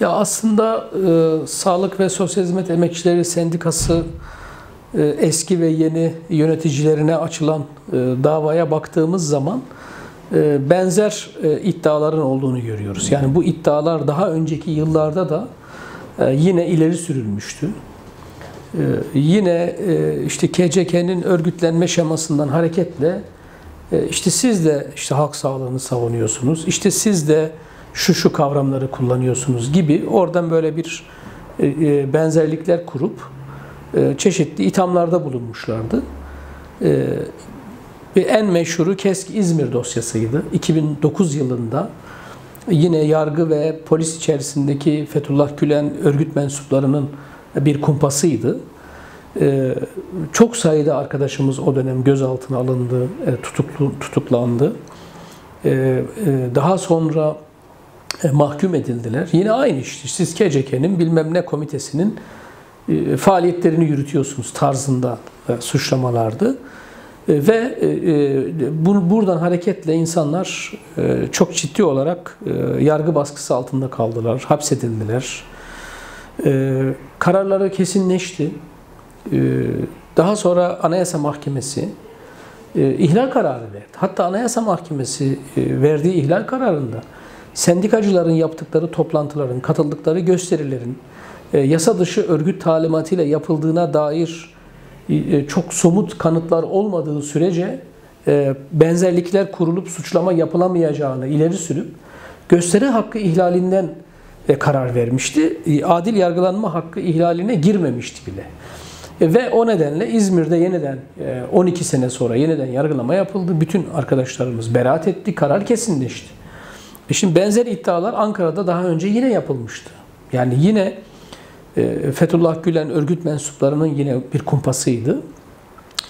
Ya aslında Sağlık ve Sosyal Hizmet Emekçileri Sendikası eski ve yeni yöneticilerine açılan davaya baktığımız zaman benzer iddiaların olduğunu görüyoruz. Yani bu iddialar daha önceki yıllarda da yine ileri sürülmüştü. Yine işte KCK'nin örgütlenme şemasından hareketle işte siz de işte halk sağlığını savunuyorsunuz, işte siz de şu kavramları kullanıyorsunuz gibi oradan böyle bir benzerlikler kurup çeşitli ithamlarda bulunmuşlardı. Ve en meşhuru Kesk İzmir dosyasıydı. 2009 yılında yine yargı ve polis içerisindeki Fethullah Gülen örgüt mensuplarının bir kumpasıydı. Çok sayıda arkadaşımız o dönem gözaltına alındı, tutuklandı. Daha sonra mahkum edildiler. Yine aynı işte, siz KCK'nin bilmem ne komitesinin faaliyetlerini yürütüyorsunuz tarzında suçlamalardı. Ve buradan hareketle insanlar çok ciddi olarak yargı baskısı altında kaldılar, hapsedildiler. Kararları kesinleşti. Daha sonra Anayasa Mahkemesi ihlal kararı verdi. Hatta Anayasa Mahkemesi verdiği ihlal kararında sendikacıların yaptıkları toplantıların, katıldıkları gösterilerin yasa dışı örgüt talimatıyla yapıldığına dair çok somut kanıtlar olmadığı sürece benzerlikler kurulup suçlama yapılamayacağını ileri sürüp gösteri hakkı ihlalinden karar vermişti. Adil yargılanma hakkı ihlaline girmemişti bile. Ve o nedenle İzmir'de yeniden 12 sene sonra yeniden yargılama yapıldı. Bütün arkadaşlarımız beraat etti, karar kesinleşti. Şimdi benzer iddialar Ankara'da daha önce yine yapılmıştı. Yani yine Fethullah Gülen örgüt mensuplarının yine bir kumpasıydı.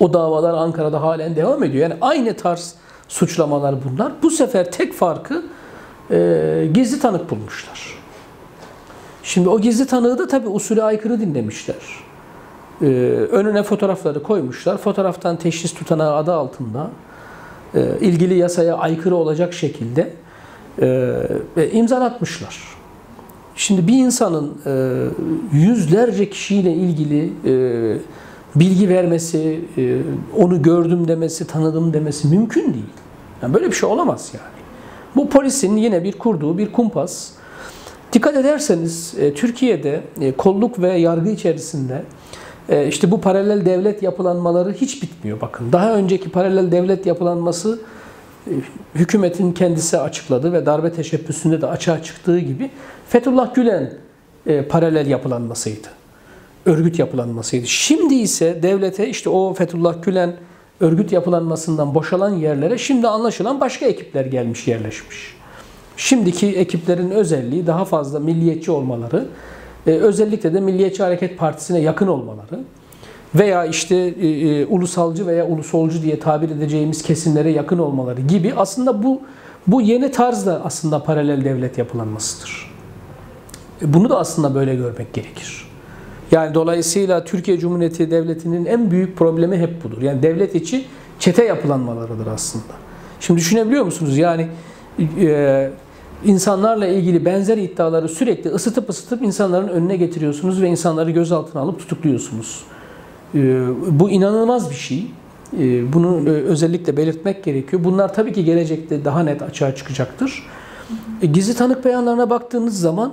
O davalar Ankara'da halen devam ediyor. Yani aynı tarz suçlamalar bunlar. Bu sefer tek farkı gizli tanık bulmuşlar. Şimdi o gizli tanığı da tabii usule aykırı dinlemişler. Önüne fotoğrafları koymuşlar. Fotoğraftan teşhis tutanağı adı altında ilgili yasaya aykırı olacak şekilde imzalatmışlar. Şimdi bir insanın yüzlerce kişiyle ilgili bilgi vermesi, onu gördüm demesi, tanıdım demesi mümkün değil. Yani böyle bir şey olamaz yani. Bu polisin yine bir kurduğu bir kumpas. Dikkat ederseniz Türkiye'de kolluk ve yargı içerisinde işte bu paralel devlet yapılanmaları hiç bitmiyor. Bakın daha önceki paralel devlet yapılanması hükümetin kendisi açıkladı ve darbe teşebbüsünde de açığa çıktığı gibi Fethullah Gülen paralel yapılanmasıydı. Örgüt yapılanmasıydı. Şimdi ise devlete işte o Fethullah Gülen örgüt yapılanmasından boşalan yerlere şimdi anlaşılan başka ekipler gelmiş yerleşmiş. Şimdiki ekiplerin özelliği daha fazla milliyetçi olmaları, özellikle de Milliyetçi Hareket Partisi'ne yakın olmaları veya işte ulusalcı veya ulusolcu diye tabir edeceğimiz kesimlere yakın olmaları gibi aslında bu yeni tarzda aslında paralel devlet yapılanmasıdır. Bunu da aslında böyle görmek gerekir. Yani dolayısıyla Türkiye Cumhuriyeti Devleti'nin en büyük problemi hep budur. Yani devlet içi çete yapılanmalarıdır aslında. Şimdi düşünebiliyor musunuz? Yani insanlarla ilgili benzer iddiaları sürekli ısıtıp insanların önüne getiriyorsunuz ve insanları gözaltına alıp tutukluyorsunuz. Bu inanılmaz bir şey. Bunu özellikle belirtmek gerekiyor. Bunlar tabii ki gelecekte daha net açığa çıkacaktır. Gizli tanık beyanlarına baktığınız zaman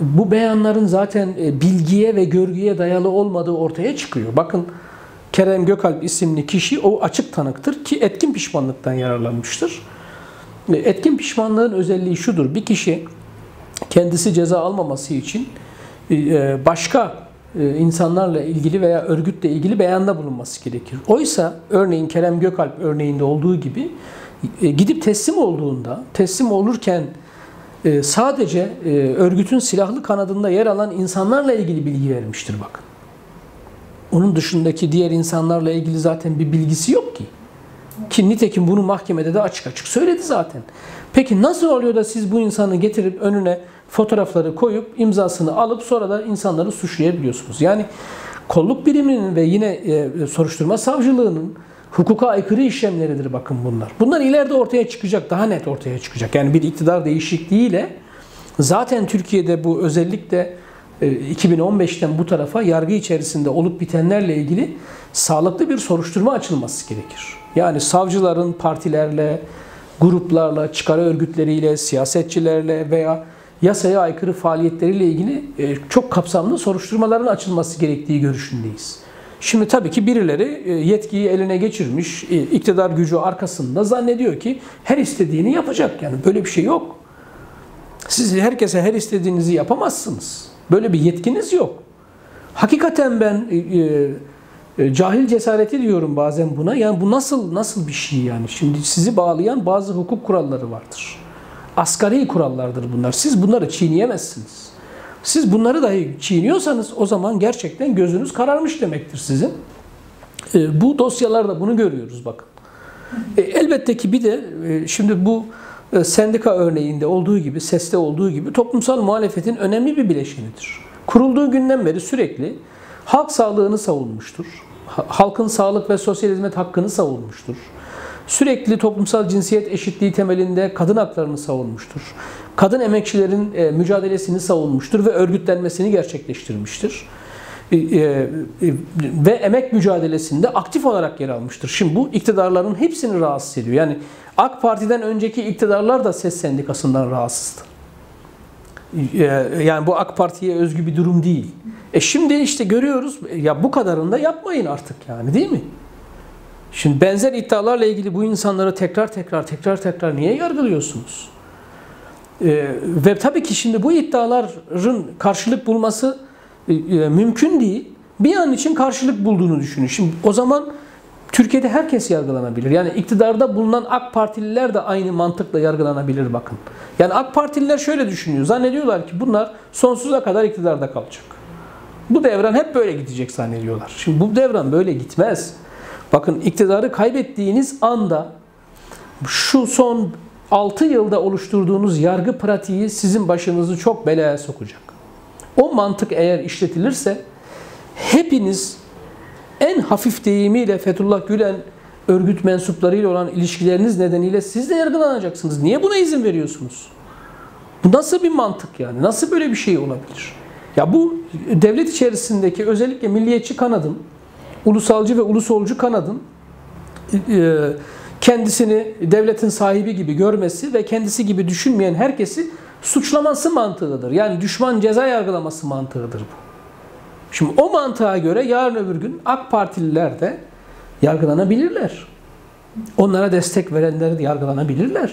bu beyanların zaten bilgiye ve görgüye dayalı olmadığı ortaya çıkıyor. Bakın Kerem Gökalp isimli kişi o açık tanıktır ki etkin pişmanlıktan yararlanmıştır. Etkin pişmanlığın özelliği şudur. Bir kişi kendisi ceza almaması için başka insanlarla ilgili veya örgütle ilgili beyanda bulunması gerekir. Oysa örneğin Kerem Gökalp örneğinde olduğu gibi gidip teslim olurken sadece örgütün silahlı kanadında yer alan insanlarla ilgili bilgi vermiştir bakın. Onun dışındaki diğer insanlarla ilgili zaten bir bilgisi yok ki. Ki nitekim bunu mahkemede de açık açık söyledi zaten. Peki nasıl oluyor da siz bu insanı getirip önüne fotoğrafları koyup imzasını alıp sonra da insanları suçlayabiliyorsunuz? Yani kolluk biriminin ve yine soruşturma savcılığının hukuka aykırı işlemleridir bakın bunlar. Bunlar ileride ortaya çıkacak, daha net ortaya çıkacak. Yani bir iktidar değişikliğiyle Zaten Türkiye'de bu özellikle 2015'ten bu tarafa yargı içerisinde olup bitenlerle ilgili sağlıklı bir soruşturma açılması gerekir. Yani savcıların partilerle, gruplarla, çıkar örgütleriyle, siyasetçilerle veya yasaya aykırı faaliyetleriyle ilgili çok kapsamlı soruşturmaların açılması gerektiği görüşündeyiz. Şimdi tabii ki birileri yetkiyi eline geçirmiş, iktidar gücü arkasında zannediyor ki her istediğini yapacak. Yani böyle bir şey yok. Siz herkese her istediğinizi yapamazsınız. Böyle bir yetkiniz yok. Hakikaten ben cahil cesareti diyorum bazen buna. Yani bu nasıl bir şey yani? Şimdi sizi bağlayan bazı hukuk kuralları vardır. Asgari kurallardır bunlar. Siz bunları çiğneyemezsiniz. Siz bunları dahi çiğniyorsanız o zaman gerçekten gözünüz kararmış demektir sizin. Bu dosyalarda bunu görüyoruz bakın. Elbette ki bir de şimdi bu sendika örneğinde olduğu gibi, SES'te olduğu gibi toplumsal muhalefetin önemli bir bileşenidir. Kurulduğu günden beri sürekli halk sağlığını savunmuştur. Halkın sağlık ve sosyal hizmet hakkını savunmuştur. Sürekli toplumsal cinsiyet eşitliği temelinde kadın haklarını savunmuştur. Kadın emekçilerin mücadelesini savunmuştur ve örgütlenmesini gerçekleştirmiştir. Ve emek mücadelesinde aktif olarak yer almıştır. Şimdi bu iktidarların hepsini rahatsız ediyor. Yani AK Parti'den önceki iktidarlar da SES sendikasından rahatsızdı. Yani bu AK Parti'ye özgü bir durum değil. Şimdi işte görüyoruz ya bu kadarını da yapmayın artık yani değil mi? Şimdi benzer iddialarla ilgili bu insanları tekrar niye yargılıyorsunuz? Ve tabii ki şimdi bu iddiaların karşılık bulması mümkün değil. Bir an için karşılık bulduğunu düşünün. Şimdi o zaman Türkiye'de herkes yargılanabilir. Yani iktidarda bulunan AK Partililer de aynı mantıkla yargılanabilir bakın. Yani AK Partililer şöyle düşünüyor. Zannediyorlar ki bunlar sonsuza kadar iktidarda kalacak. Bu devran hep böyle gidecek zannediyorlar. Şimdi bu devran böyle gitmez. Bakın iktidarı kaybettiğiniz anda şu son 6 yılda oluşturduğunuz yargı pratiği sizin başınızı çok belaya sokacak. O mantık eğer işletilirse hepiniz en hafif deyimiyle Fethullah Gülen örgüt mensuplarıyla olan ilişkileriniz nedeniyle siz de yargılanacaksınız. Niye buna izin veriyorsunuz? Bu nasıl bir mantık yani? Nasıl böyle bir şey olabilir? Ya bu devlet içerisindeki özellikle milliyetçi kanadın, ulusalcı ve ulusolcu kanadın kendisini devletin sahibi gibi görmesi ve kendisi gibi düşünmeyen herkesi suçlaması mantığıdır. Yani düşman ceza yargılaması mantığıdır bu. Şimdi o mantığa göre yarın öbür gün AK Partililer de yargılanabilirler. Onlara destek verenler de yargılanabilirler.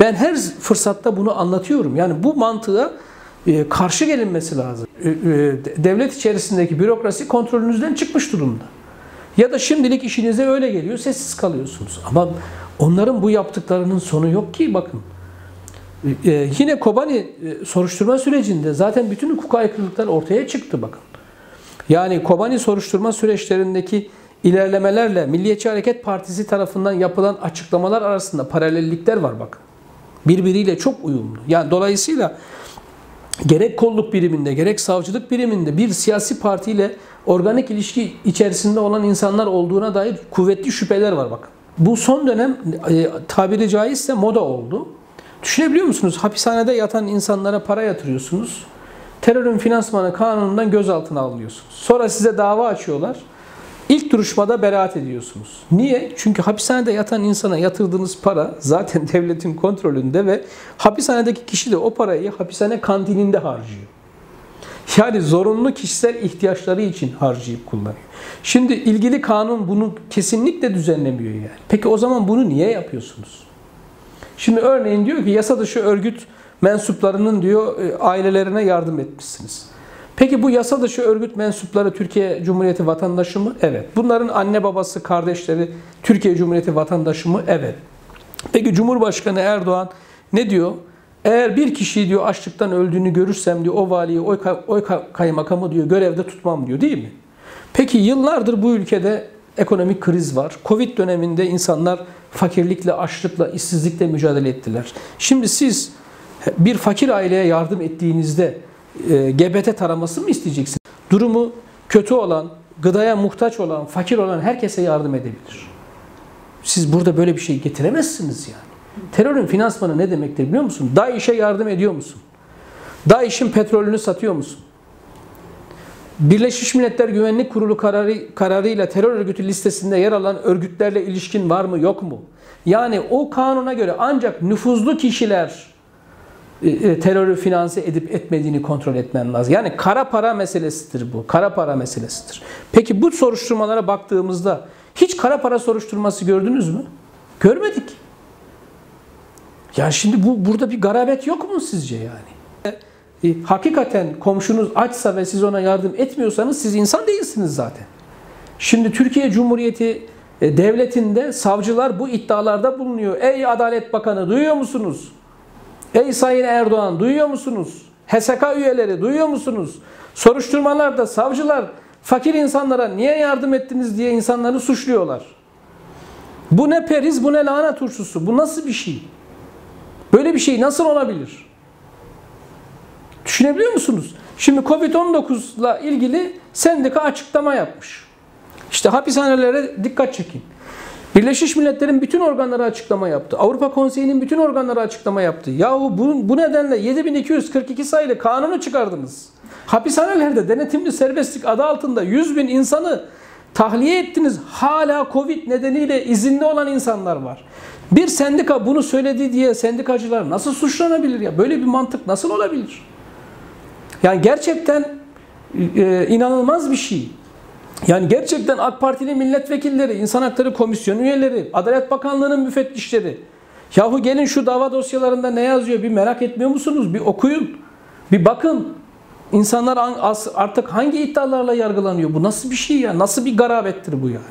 Ben her fırsatta bunu anlatıyorum. Yani bu mantığa karşı gelinmesi lazım. Devlet içerisindeki bürokrasi kontrolünüzden çıkmış durumda. Ya da şimdilik işinize öyle geliyor, sessiz kalıyorsunuz. Ama onların bu yaptıklarının sonu yok ki bakın. Yine Kobani soruşturma sürecinde zaten bütün hukuka aykırılıklar ortaya çıktı bakın. Yani Kobani soruşturma süreçlerindeki ilerlemelerle Milliyetçi Hareket Partisi tarafından yapılan açıklamalar arasında paralellikler var bakın. Birbiriyle çok uyumlu. Yani dolayısıyla gerek kolluk biriminde, gerek savcılık biriminde bir siyasi partiyle organik ilişki içerisinde olan insanlar olduğuna dair kuvvetli şüpheler var bakın. Bu son dönem tabiri caizse moda oldu. Düşünebiliyor musunuz? Hapishanede yatan insanlara para yatırıyorsunuz. Terörün finansmanı kanunundan gözaltına alıyorsunuz. Sonra size dava açıyorlar. İlk duruşmada beraat ediyorsunuz. Niye? Çünkü hapishanede yatan insana yatırdığınız para zaten devletin kontrolünde ve hapishanedeki kişi de o parayı hapishane kantininde harcıyor. Yani zorunlu kişisel ihtiyaçları için harcayıp kullanıyor. Şimdi ilgili kanun bunu kesinlikle düzenlemiyor yani. Peki o zaman bunu niye yapıyorsunuz? Şimdi örneğin diyor ki yasa dışı örgüt mensuplarının diyor ailelerine yardım etmişsiniz. Peki bu yasa dışı örgüt mensupları Türkiye Cumhuriyeti vatandaşı mı? Evet. Bunların anne babası, kardeşleri Türkiye Cumhuriyeti vatandaşı mı? Evet. Peki Cumhurbaşkanı Erdoğan ne diyor? Eğer bir kişiyi diyor açlıktan öldüğünü görürsem diyor o valiyi, o kaymakamı diyor görevde tutmam diyor değil mi? Peki yıllardır bu ülkede ekonomik kriz var. Covid döneminde insanlar fakirlikle, açlıkla, işsizlikle mücadele ettiler. Şimdi siz bir fakir aileye yardım ettiğinizde GBT taraması mı isteyeceksiniz? Durumu kötü olan, gıdaya muhtaç olan, fakir olan herkese yardım edebilir. Siz burada böyle bir şey getiremezsiniz yani. Terörün finansmanı ne demektir biliyor musun? DAEŞ'e yardım ediyor musun? DAEŞ'in petrolünü satıyor musun? Birleşmiş Milletler Güvenlik Kurulu kararıyla terör örgütü listesinde yer alan örgütlerle ilişkin var mı yok mu? Yani o kanuna göre ancak nüfuzlu kişiler terörü finanse edip etmediğini kontrol etmen lazım. Yani kara para meselesidir bu. Kara para meselesidir. Peki bu soruşturmalara baktığımızda hiç kara para soruşturması gördünüz mü? Görmedik. Yani şimdi burada bir garabet yok mu sizce yani? Hakikaten komşunuz açsa ve siz ona yardım etmiyorsanız siz insan değilsiniz zaten. Şimdi Türkiye Cumhuriyeti Devleti'nde savcılar bu iddialarda bulunuyor. Ey Adalet Bakanı duyuyor musunuz? Ey Sayın Erdoğan duyuyor musunuz? HSK üyeleri duyuyor musunuz? Soruşturmalarda savcılar fakir insanlara niye yardım ettiniz diye insanları suçluyorlar. Bu ne periz, bu ne lahana turşusu, bu nasıl bir şey? Böyle bir şey nasıl olabilir? Düşünebiliyor musunuz? Şimdi Covid-19'la ilgili sendika açıklama yapmış. İşte hapishanelere dikkat çekin. Birleşmiş Milletler'in bütün organları açıklama yaptı. Avrupa Konseyi'nin bütün organları açıklama yaptı. Yahu bu nedenle 7242 sayılı kanunu çıkardınız. Hapishanelerde denetimli serbestlik adı altında 100 bin insanı tahliye ettiniz. Hala Covid nedeniyle izinli olan insanlar var. Bir sendika bunu söyledi diye sendikacılar nasıl suçlanabilir ya? Böyle bir mantık nasıl olabilir? Yani gerçekten inanılmaz bir şey. Yani gerçekten AK Partili milletvekilleri, İnsan Hakları Komisyonu üyeleri, Adalet Bakanlığı'nın müfettişleri. Yahu gelin şu dava dosyalarında ne yazıyor bir merak etmiyor musunuz? Bir okuyun, bir bakın. İnsanlar artık hangi iddialarla yargılanıyor? Bu nasıl bir şey ya? Nasıl bir garabettir bu yani?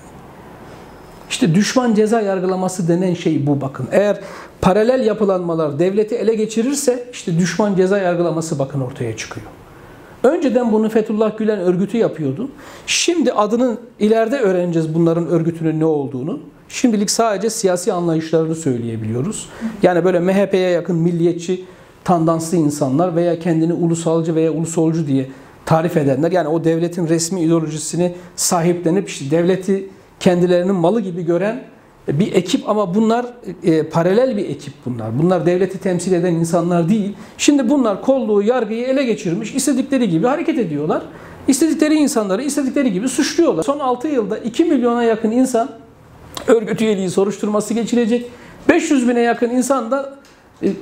İşte düşman ceza yargılaması denen şey bu bakın. Eğer paralel yapılanmalar devleti ele geçirirse işte düşman ceza yargılaması bakın ortaya çıkıyor. Önceden bunu Fethullah Gülen örgütü yapıyordu. Şimdi adını ileride öğreneceğiz bunların örgütünün ne olduğunu. Şimdilik sadece siyasi anlayışlarını söyleyebiliyoruz. Yani böyle MHP'ye yakın milliyetçi tandanslı insanlar veya kendini ulusalcı veya ulusolcu diye tarif edenler. Yani o devletin resmi ideolojisini sahiplenip işte devleti kendilerinin malı gibi gören bir ekip ama bunlar paralel bir ekip bunlar. Bunlar devleti temsil eden insanlar değil. Şimdi bunlar kolluğu, yargıyı ele geçirmiş, istedikleri gibi hareket ediyorlar. İstedikleri insanları istedikleri gibi suçluyorlar. Son 6 yılda 2 milyona yakın insan örgüt üyeliği soruşturması geçirecek. 500 bine yakın insan da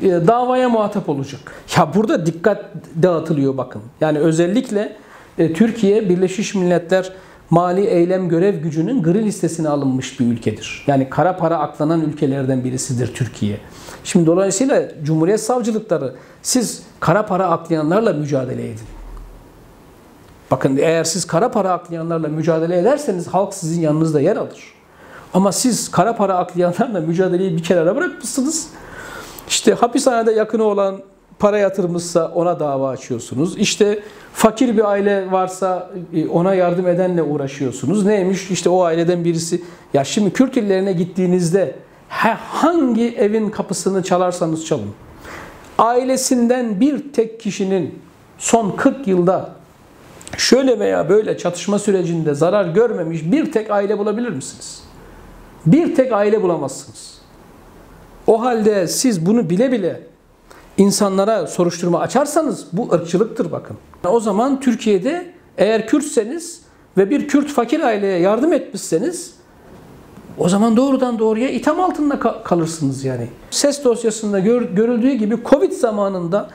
davaya muhatap olacak. Ya burada dikkat dağıtılıyor bakın. Yani özellikle Türkiye Birleşmiş Milletler Mali Eylem Görev Gücü'nün gri listesine alınmış bir ülkedir. Yani kara para aklanan ülkelerden birisidir Türkiye. Şimdi dolayısıyla Cumhuriyet Savcılıkları siz kara para aklayanlarla mücadele edin. Bakın eğer siz kara para aklayanlarla mücadele ederseniz halk sizin yanınızda yer alır. Ama siz kara para aklayanlarla mücadeleyi bir kenara bırakmışsınız. İşte hapishanede yakını olan para yatırmışsa ona dava açıyorsunuz. İşte fakir bir aile varsa ona yardım edenle uğraşıyorsunuz. Neymiş? İşte o aileden birisi. Ya şimdi Kürt illerine gittiğinizde hangi evin kapısını çalarsanız çalın. Ailesinden bir tek kişinin son 40 yılda şöyle veya böyle çatışma sürecinde zarar görmemiş bir tek aile bulabilir misiniz? Bir tek aile bulamazsınız. O halde siz bunu bile bile İnsanlara soruşturma açarsanız bu ırkçılıktır bakın. O zaman Türkiye'de eğer Kürtseniz ve bir Kürt fakir aileye yardım etmişseniz o zaman doğrudan doğruya itham altında kalırsınız yani. Ses dosyasında görüldüğü gibi Covid zamanında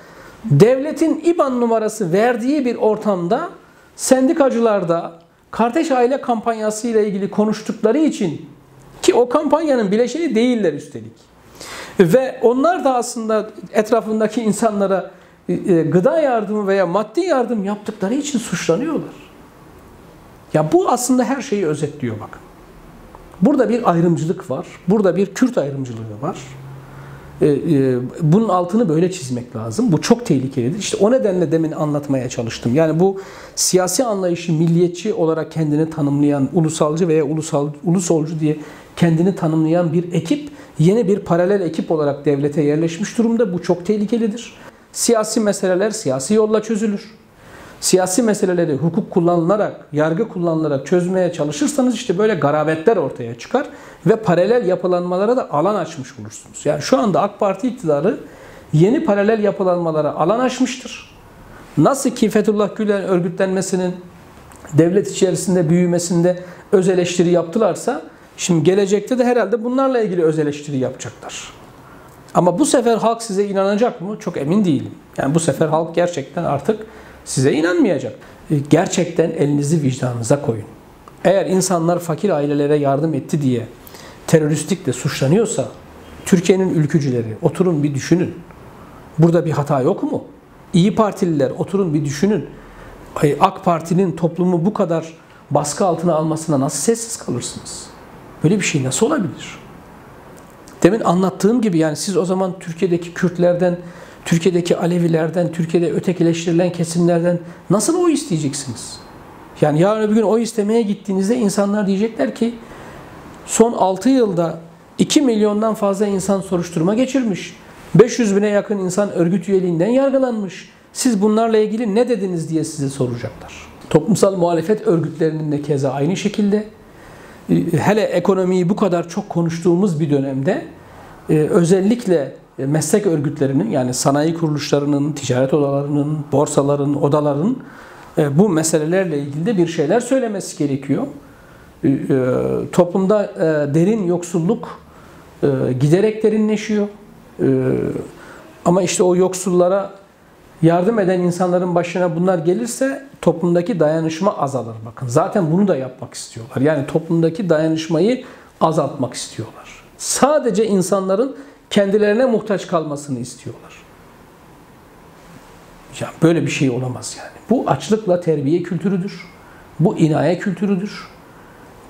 devletin İBAN numarası verdiği bir ortamda sendikacılarda kardeş aile kampanyası ile ilgili konuştukları için ki o kampanyanın bileşeni değiller üstelik. Ve onlar da aslında etrafındaki insanlara gıda yardımı veya maddi yardım yaptıkları için suçlanıyorlar. Ya bu aslında her şeyi özetliyor bakın. Burada bir ayrımcılık var. Burada bir Kürt ayrımcılığı var. Bunun altını böyle çizmek lazım. Bu çok tehlikelidir. İşte o nedenle demin anlatmaya çalıştım. Yani bu siyasi anlayışı milliyetçi olarak kendini tanımlayan, ulusalcı veya ulusolcu diye kendini tanımlayan bir ekip, yeni bir paralel ekip olarak devlete yerleşmiş durumda. Bu çok tehlikelidir. Siyasi meseleler siyasi yolla çözülür. Siyasi meseleleri hukuk kullanılarak, yargı kullanılarak çözmeye çalışırsanız işte böyle garabetler ortaya çıkar ve paralel yapılanmalara da alan açmış olursunuz. Yani şu anda AK Parti iktidarı yeni paralel yapılanmalara alan açmıştır. Nasıl ki Fethullah Gülen örgütlenmesinin devlet içerisinde büyümesinde öz eleştiri yaptılarsa, şimdi gelecekte de herhalde bunlarla ilgili öz eleştiri yapacaklar. Ama bu sefer halk size inanacak mı? Çok emin değilim. Yani bu sefer halk gerçekten artık size inanmayacak. Gerçekten elinizi vicdanınıza koyun. Eğer insanlar fakir ailelere yardım etti diye teröristlikle suçlanıyorsa, Türkiye'nin ülkücüleri oturun bir düşünün. Burada bir hata yok mu? İyi Partililer oturun bir düşünün. AK Parti'nin toplumu bu kadar baskı altına almasına nasıl sessiz kalırsınız? Böyle bir şey nasıl olabilir? Demin anlattığım gibi yani siz o zaman Türkiye'deki Kürtlerden, Türkiye'deki Alevilerden, Türkiye'de ötekileştirilen kesimlerden nasıl oy isteyeceksiniz? Yani yarın öbür gün oy istemeye gittiğinizde insanlar diyecekler ki son 6 yılda 2 milyondan fazla insan soruşturma geçirmiş. 500 bine yakın insan örgüt üyeliğinden yargılanmış. Siz bunlarla ilgili ne dediniz diye size soracaklar. Toplumsal muhalefet örgütlerinin de keza aynı şekilde. Hele ekonomiyi bu kadar çok konuştuğumuz bir dönemde özellikle meslek örgütlerinin yani sanayi kuruluşlarının, ticaret odalarının, borsaların, odaların bu meselelerle ilgili de bir şeyler söylemesi gerekiyor. Toplumda derin yoksulluk giderek derinleşiyor. Ama işte o yoksullara yardım eden insanların başına bunlar gelirse toplumdaki dayanışma azalır. Bakın zaten bunu da yapmak istiyorlar. Yani toplumdaki dayanışmayı azaltmak istiyorlar. Sadece insanların kendilerine muhtaç kalmasını istiyorlar. Ya böyle bir şey olamaz yani. Bu açlıkla terbiye kültürüdür. Bu inaye kültürüdür.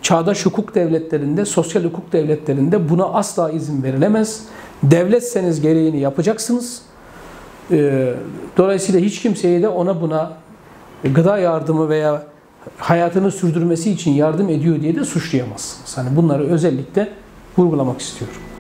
Çağdaş hukuk devletlerinde, sosyal hukuk devletlerinde buna asla izin verilemez. Devletseniz gereğini yapacaksınız. Dolayısıyla hiç kimseye de ona buna gıda yardımı veya hayatını sürdürmesi için yardım ediyor diye de suçlayamazsınız. Hani bunları özellikle vurgulamak istiyorum.